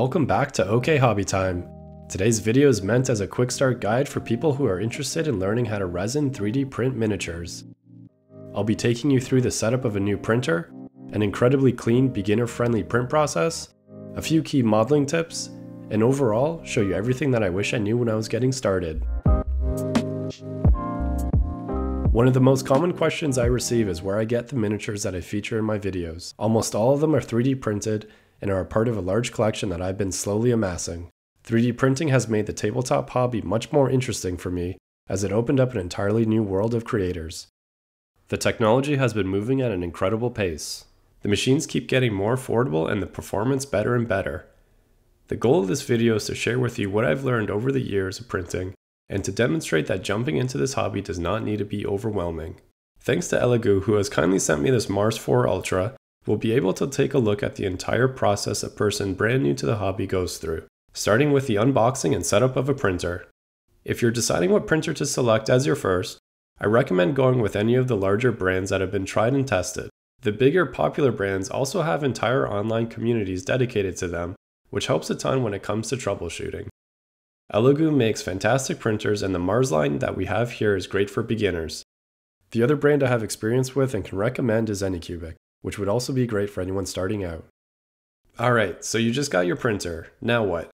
Welcome back to OK Hobby Time. Today's video is meant as a quick start guide for people who are interested in learning how to resin 3D print miniatures. I'll be taking you through the setup of a new printer, an incredibly clean, beginner-friendly print process, a few key modeling tips, and overall, show you everything that I wish I knew when I was getting started. One of the most common questions I receive is where I get the miniatures that I feature in my videos. Almost all of them are 3D printed and are a part of a large collection that I've been slowly amassing. 3D printing has made the tabletop hobby much more interesting for me, as it opened up an entirely new world of creators. The technology has been moving at an incredible pace. The machines keep getting more affordable and the performance better and better. The goal of this video is to share with you what I've learned over the years of printing, and to demonstrate that jumping into this hobby does not need to be overwhelming. Thanks to Elegoo, who has kindly sent me this Mars 4 Ultra, we'll be able to take a look at the entire process a person brand new to the hobby goes through, starting with the unboxing and setup of a printer. If you're deciding what printer to select as your first, I recommend going with any of the larger brands that have been tried and tested. The bigger, popular brands also have entire online communities dedicated to them, which helps a ton when it comes to troubleshooting. Elegoo makes fantastic printers, and the Mars line that we have here is great for beginners. The other brand I have experience with and can recommend is AnyCubic, which would also be great for anyone starting out. Alright, so you just got your printer. Now what?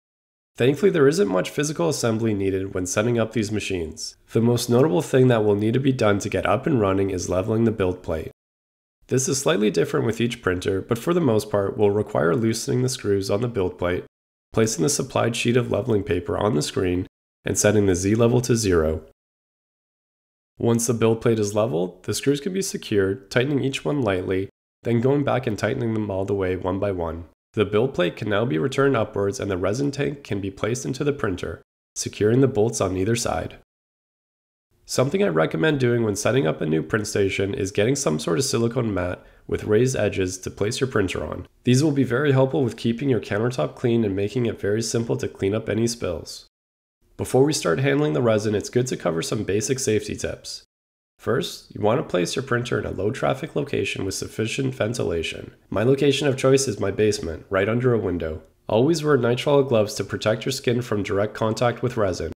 Thankfully, there isn't much physical assembly needed when setting up these machines. The most notable thing that will need to be done to get up and running is leveling the build plate. This is slightly different with each printer, but for the most part will require loosening the screws on the build plate, placing the supplied sheet of leveling paper on the screen, and setting the Z level to 0. Once the build plate is leveled, the screws can be secured, tightening each one lightly, then going back and tightening them all the way one by one. The build plate can now be returned upwards and the resin tank can be placed into the printer, securing the bolts on either side. Something I recommend doing when setting up a new print station is getting some sort of silicone mat with raised edges to place your printer on. These will be very helpful with keeping your countertop clean and making it very simple to clean up any spills. Before we start handling the resin, it's good to cover some basic safety tips. First, you want to place your printer in a low traffic location with sufficient ventilation. My location of choice is my basement, right under a window. Always wear nitrile gloves to protect your skin from direct contact with resin.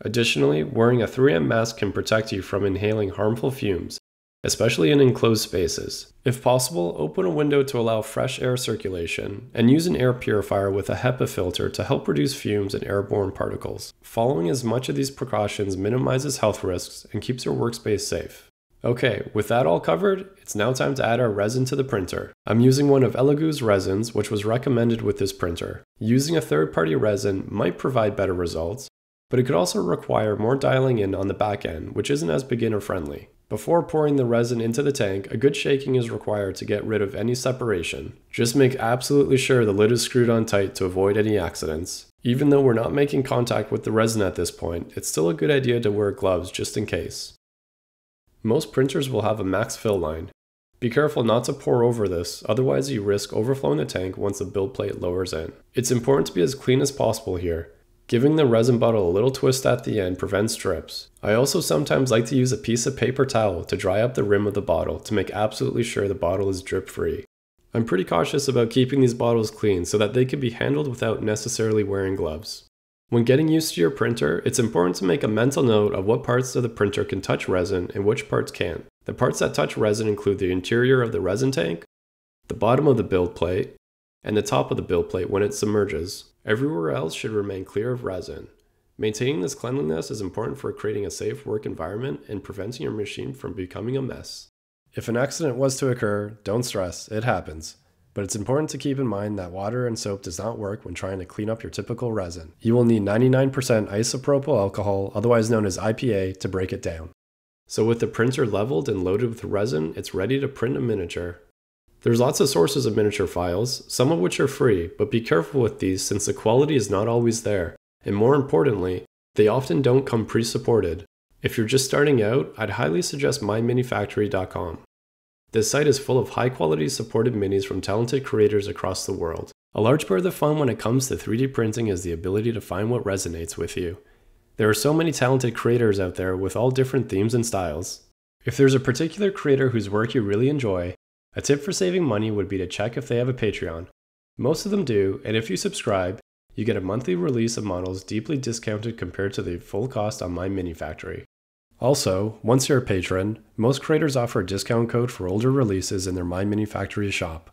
Additionally, wearing a 3M mask can protect you from inhaling harmful fumes, especially in enclosed spaces. If possible, open a window to allow fresh air circulation, and use an air purifier with a HEPA filter to help reduce fumes and airborne particles. Following as much of these precautions minimizes health risks and keeps your workspace safe. Okay, with that all covered, it's now time to add our resin to the printer. I'm using one of Elegoo's resins, which was recommended with this printer. Using a third-party resin might provide better results, but it could also require more dialing in on the back end, which isn't as beginner-friendly. Before pouring the resin into the tank, a good shaking is required to get rid of any separation. Just make absolutely sure the lid is screwed on tight to avoid any accidents. Even though we're not making contact with the resin at this point, it's still a good idea to wear gloves just in case. Most printers will have a max fill line. Be careful not to pour over this, otherwise you risk overflowing the tank once the build plate lowers in. It's important to be as clean as possible here. Giving the resin bottle a little twist at the end prevents drips. I also sometimes like to use a piece of paper towel to dry up the rim of the bottle to make absolutely sure the bottle is drip free. I'm pretty cautious about keeping these bottles clean so that they can be handled without necessarily wearing gloves. When getting used to your printer, it's important to make a mental note of what parts of the printer can touch resin and which parts can't. The parts that touch resin include the interior of the resin tank, the bottom of the build plate, and the top of the build plate when it submerges. Everywhere else should remain clear of resin. Maintaining this cleanliness is important for creating a safe work environment and preventing your machine from becoming a mess. If an accident was to occur, don't stress, it happens. But it's important to keep in mind that water and soap does not work when trying to clean up your typical resin. You will need 99% isopropyl alcohol, otherwise known as IPA, to break it down. So with the printer leveled and loaded with resin, it's ready to print a miniature. There's lots of sources of miniature files, some of which are free, but be careful with these since the quality is not always there, and more importantly, they often don't come pre-supported. If you're just starting out, I'd highly suggest MyMiniFactory.com. This site is full of high-quality supported minis from talented creators across the world. A large part of the fun when it comes to 3D printing is the ability to find what resonates with you. There are so many talented creators out there with all different themes and styles. If there's a particular creator whose work you really enjoy, a tip for saving money would be to check if they have a Patreon. Most of them do, and if you subscribe, you get a monthly release of models deeply discounted compared to the full cost on MyMiniFactory. Also, once you're a patron, most creators offer a discount code for older releases in their MyMiniFactory shop.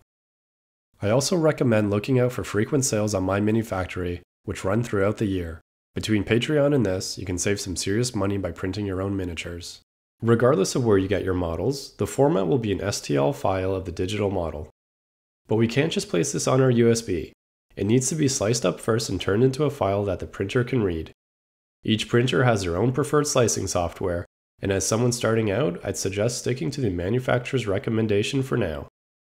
I also recommend looking out for frequent sales on MyMiniFactory, which run throughout the year. Between Patreon and this, you can save some serious money by printing your own miniatures. Regardless of where you get your models, the format will be an STL file of the digital model. But we can't just place this on our USB. It needs to be sliced up first and turned into a file that the printer can read. Each printer has their own preferred slicing software, and as someone starting out, I'd suggest sticking to the manufacturer's recommendation for now.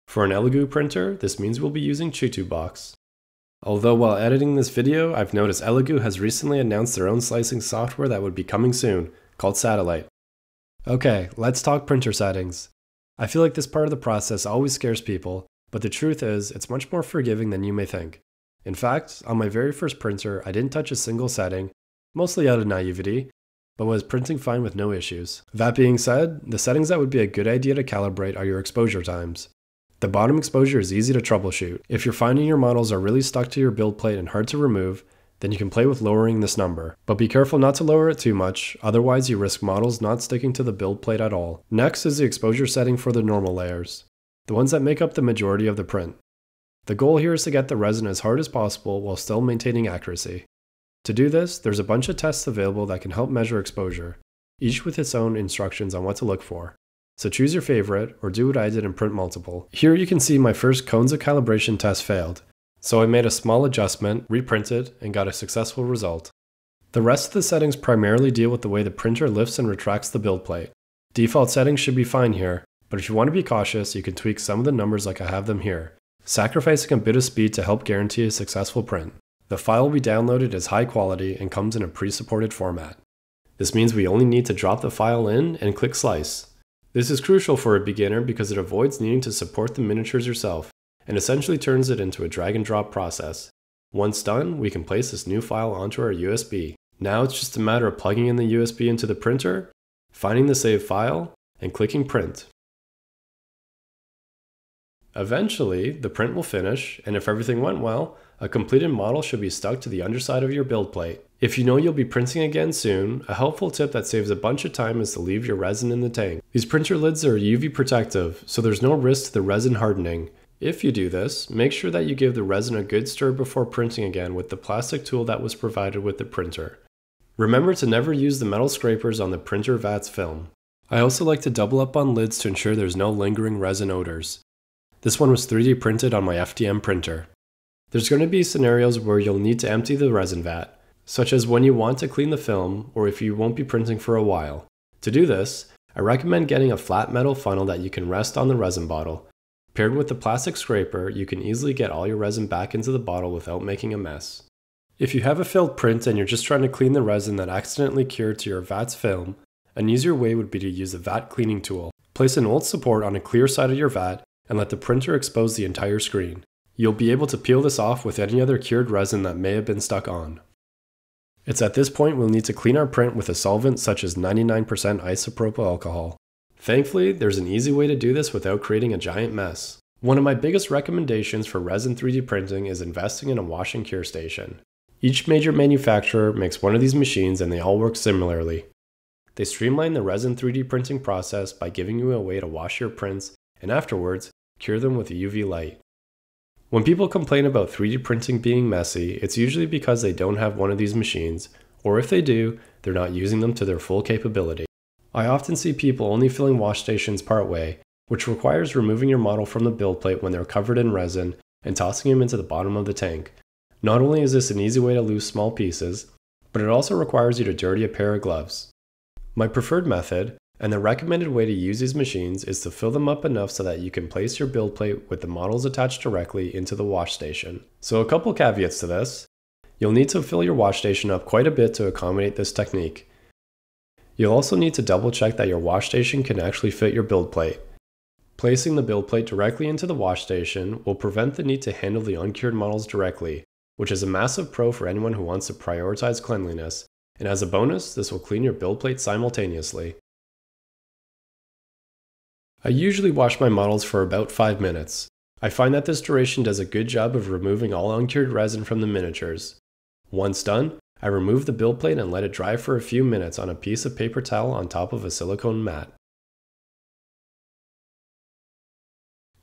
For an Elegoo printer, this means we'll be using Chitubox. Although while editing this video, I've noticed Elegoo has recently announced their own slicing software that would be coming soon, called Satellite. Okay, let's talk printer settings. I feel like this part of the process always scares people, but the truth is, it's much more forgiving than you may think. In fact, on my very first printer, I didn't touch a single setting, mostly out of naivety, but was printing fine with no issues. That being said, the settings that would be a good idea to calibrate are your exposure times. The bottom exposure is easy to troubleshoot. If you're finding your models are really stuck to your build plate and hard to remove, then you can play with lowering this number. But be careful not to lower it too much, otherwise you risk models not sticking to the build plate at all. Next is the exposure setting for the normal layers, the ones that make up the majority of the print. The goal here is to get the resin as hard as possible while still maintaining accuracy. To do this, there's a bunch of tests available that can help measure exposure, each with its own instructions on what to look for. So choose your favorite, or do what I did and print multiple. Here you can see my first cones of calibration test failed, so I made a small adjustment, reprinted, and got a successful result. The rest of the settings primarily deal with the way the printer lifts and retracts the build plate. Default settings should be fine here, but if you want to be cautious, you can tweak some of the numbers like I have them here, sacrificing a bit of speed to help guarantee a successful print. The file we downloaded is high quality and comes in a pre-supported format. This means we only need to drop the file in and click slice. This is crucial for a beginner because it avoids needing to support the miniatures yourself, and essentially turns it into a drag and drop process. Once done, we can place this new file onto our USB. Now it's just a matter of plugging in the USB into the printer, finding the saved file, and clicking print. Eventually, the print will finish, and if everything went well, a completed model should be stuck to the underside of your build plate. If you know you'll be printing again soon, a helpful tip that saves a bunch of time is to leave your resin in the tank. These printer lids are UV protective, so there's no risk to the resin hardening. If you do this, make sure that you give the resin a good stir before printing again with the plastic tool that was provided with the printer. Remember to never use the metal scrapers on the printer vat's film. I also like to double up on lids to ensure there's no lingering resin odors. This one was 3D printed on my FDM printer. There's going to be scenarios where you'll need to empty the resin vat, such as when you want to clean the film or if you won't be printing for a while. To do this, I recommend getting a flat metal funnel that you can rest on the resin bottle. Paired with the plastic scraper, you can easily get all your resin back into the bottle without making a mess. If you have a failed print and you're just trying to clean the resin that accidentally cured to your vat's film, an easier way would be to use a vat cleaning tool. Place an old support on a clear side of your vat and let the printer expose the entire screen. You'll be able to peel this off with any other cured resin that may have been stuck on. It's at this point we'll need to clean our print with a solvent such as 99% isopropyl alcohol. Thankfully, there's an easy way to do this without creating a giant mess. One of my biggest recommendations for resin 3D printing is investing in a wash and cure station. Each major manufacturer makes one of these machines and they all work similarly. They streamline the resin 3D printing process by giving you a way to wash your prints and afterwards, cure them with UV light. When people complain about 3D printing being messy, it's usually because they don't have one of these machines, or if they do, they're not using them to their full capability. I often see people only filling wash stations partway, which requires removing your model from the build plate when they're covered in resin and tossing them into the bottom of the tank. Not only is this an easy way to lose small pieces, but it also requires you to dirty a pair of gloves. My preferred method, and the recommended way to use these machines, is to fill them up enough so that you can place your build plate with the models attached directly into the wash station. So a couple caveats to this. You'll need to fill your wash station up quite a bit to accommodate this technique. You'll also need to double check that your wash station can actually fit your build plate. Placing the build plate directly into the wash station will prevent the need to handle the uncured models directly, which is a massive pro for anyone who wants to prioritize cleanliness, and as a bonus, this will clean your build plate simultaneously. I usually wash my models for about 5 minutes. I find that this duration does a good job of removing all uncured resin from the miniatures. Once done, I remove the build plate and let it dry for a few minutes on a piece of paper towel on top of a silicone mat.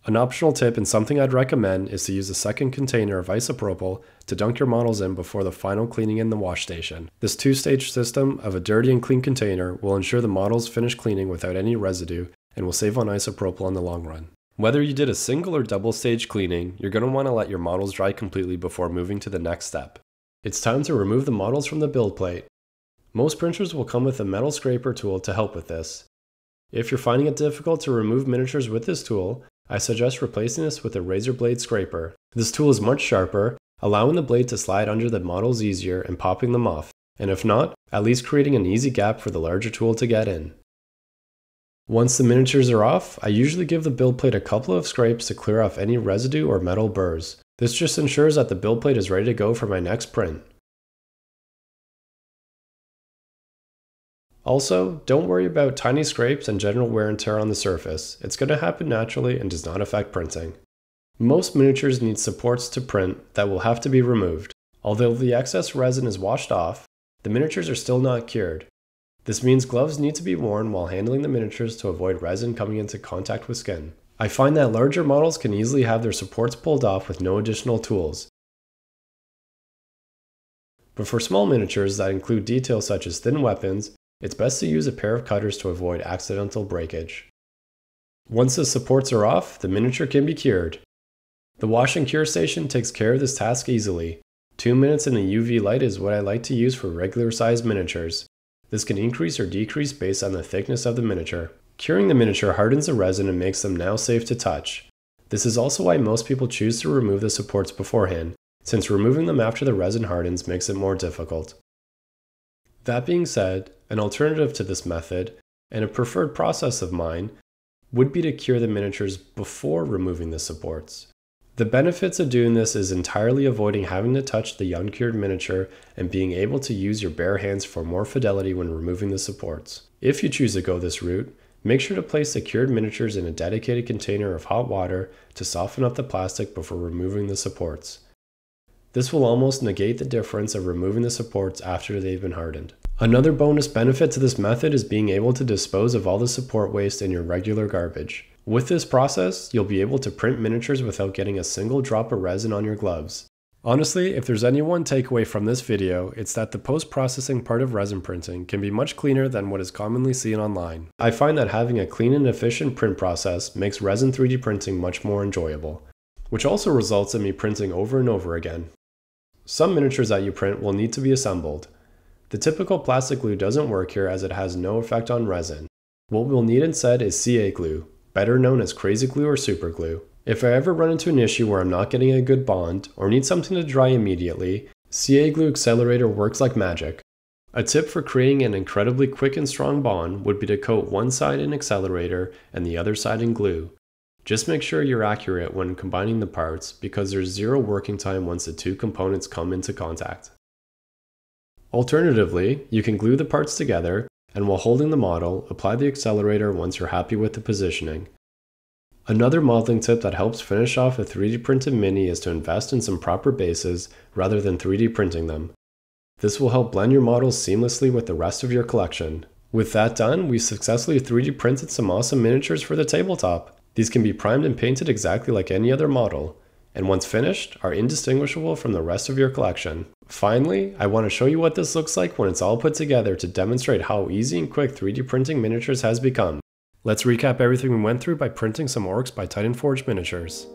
An optional tip and something I'd recommend is to use a second container of isopropyl to dunk your models in before the final cleaning in the wash station. This two-stage system of a dirty and clean container will ensure the models finish cleaning without any residue and will save on isopropyl in the long run. Whether you did a single or double stage cleaning, you're going to want to let your models dry completely before moving to the next step. It's time to remove the models from the build plate. Most printers will come with a metal scraper tool to help with this. If you're finding it difficult to remove miniatures with this tool, I suggest replacing this with a razor blade scraper. This tool is much sharper, allowing the blade to slide under the models easier and popping them off, and if not, at least creating an easy gap for the larger tool to get in. Once the miniatures are off, I usually give the build plate a couple of scrapes to clear off any residue or metal burrs. This just ensures that the build plate is ready to go for my next print. Also, don't worry about tiny scrapes and general wear and tear on the surface. It's going to happen naturally and does not affect printing. Most miniatures need supports to print that will have to be removed. Although the excess resin is washed off, the miniatures are still not cured. This means gloves need to be worn while handling the miniatures to avoid resin coming into contact with skin. I find that larger models can easily have their supports pulled off with no additional tools. But for small miniatures that include details such as thin weapons, it's best to use a pair of cutters to avoid accidental breakage. Once the supports are off, the miniature can be cured. The wash and cure station takes care of this task easily. 2 minutes in the UV light is what I like to use for regular sized miniatures. This can increase or decrease based on the thickness of the miniature. Curing the miniature hardens the resin and makes them now safe to touch. This is also why most people choose to remove the supports beforehand, since removing them after the resin hardens makes it more difficult. That being said, an alternative to this method, and a preferred process of mine, would be to cure the miniatures before removing the supports. The benefits of doing this is entirely avoiding having to touch the uncured miniature and being able to use your bare hands for more fidelity when removing the supports. If you choose to go this route, make sure to place the cured miniatures in a dedicated container of hot water to soften up the plastic before removing the supports. This will almost negate the difference of removing the supports after they've been hardened. Another bonus benefit to this method is being able to dispose of all the support waste in your regular garbage. With this process, you'll be able to print miniatures without getting a single drop of resin on your gloves. Honestly, if there's any one takeaway from this video, it's that the post-processing part of resin printing can be much cleaner than what is commonly seen online. I find that having a clean and efficient print process makes resin 3D printing much more enjoyable, which also results in me printing over and over again. Some miniatures that you print will need to be assembled. The typical plastic glue doesn't work here as it has no effect on resin. What we'll need instead is CA glue, better known as crazy glue or super glue. If I ever run into an issue where I'm not getting a good bond or need something to dry immediately, CA glue accelerator works like magic. A tip for creating an incredibly quick and strong bond would be to coat one side in accelerator and the other side in glue. Just make sure you're accurate when combining the parts because there's zero working time once the two components come into contact. Alternatively, you can glue the parts together and while holding the model, apply the accelerator once you're happy with the positioning. Another modeling tip that helps finish off a 3D printed mini is to invest in some proper bases rather than 3D printing them. This will help blend your models seamlessly with the rest of your collection. With that done, we successfully 3D printed some awesome miniatures for the tabletop. These can be primed and painted exactly like any other model, and once finished, are indistinguishable from the rest of your collection. Finally, I want to show you what this looks like when it's all put together to demonstrate how easy and quick 3D printing miniatures has become. Let's recap everything we went through by printing some Orcs by Titan Forge miniatures.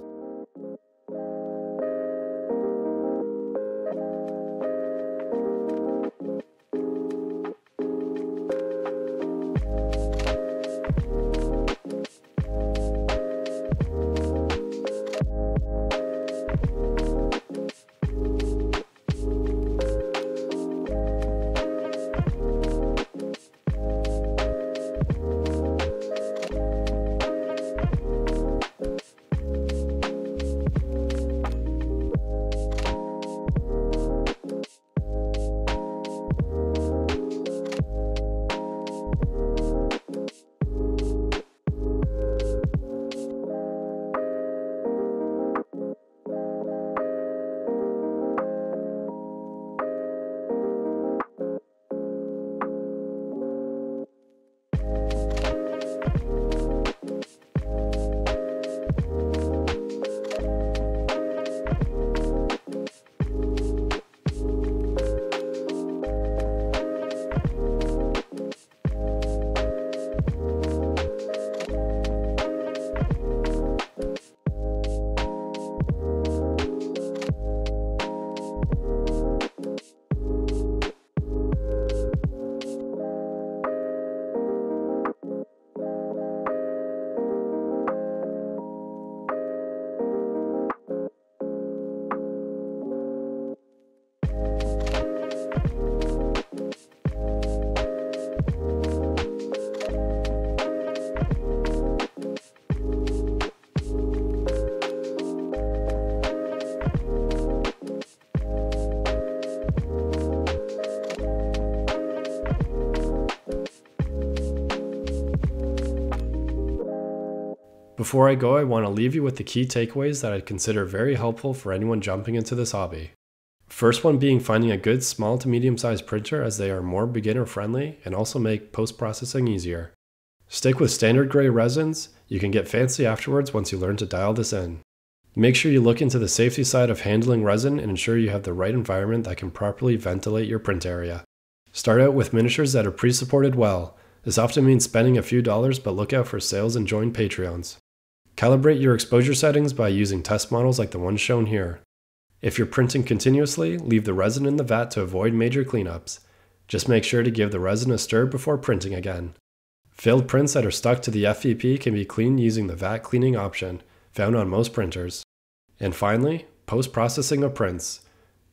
Before I go, I want to leave you with the key takeaways that I consider very helpful for anyone jumping into this hobby. First one being finding a good small to medium sized printer, as they are more beginner friendly and also make post-processing easier. Stick with standard gray resins. You can get fancy afterwards once you learn to dial this in. Make sure you look into the safety side of handling resin and ensure you have the right environment that can properly ventilate your print area. Start out with miniatures that are pre-supported well. This often means spending a few dollars, but look out for sales and join Patreons. Calibrate your exposure settings by using test models like the one shown here. If you're printing continuously, leave the resin in the vat to avoid major cleanups. Just make sure to give the resin a stir before printing again. Failed prints that are stuck to the FEP can be cleaned using the vat cleaning option, found on most printers. And finally, post-processing of prints.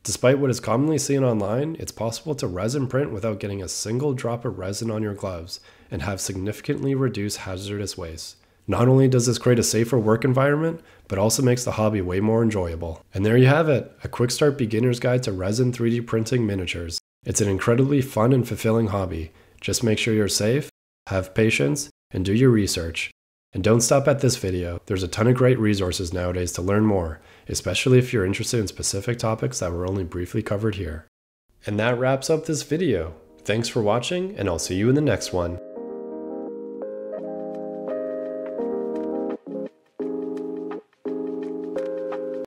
Despite what is commonly seen online, it's possible to resin print without getting a single drop of resin on your gloves and have significantly reduced hazardous waste. Not only does this create a safer work environment, but also makes the hobby way more enjoyable. And there you have it, a quick start beginner's guide to resin 3D printing miniatures. It's an incredibly fun and fulfilling hobby. Just make sure you're safe, have patience, and do your research. And don't stop at this video. There's a ton of great resources nowadays to learn more, especially if you're interested in specific topics that were only briefly covered here. And that wraps up this video. Thanks for watching, and I'll see you in the next one.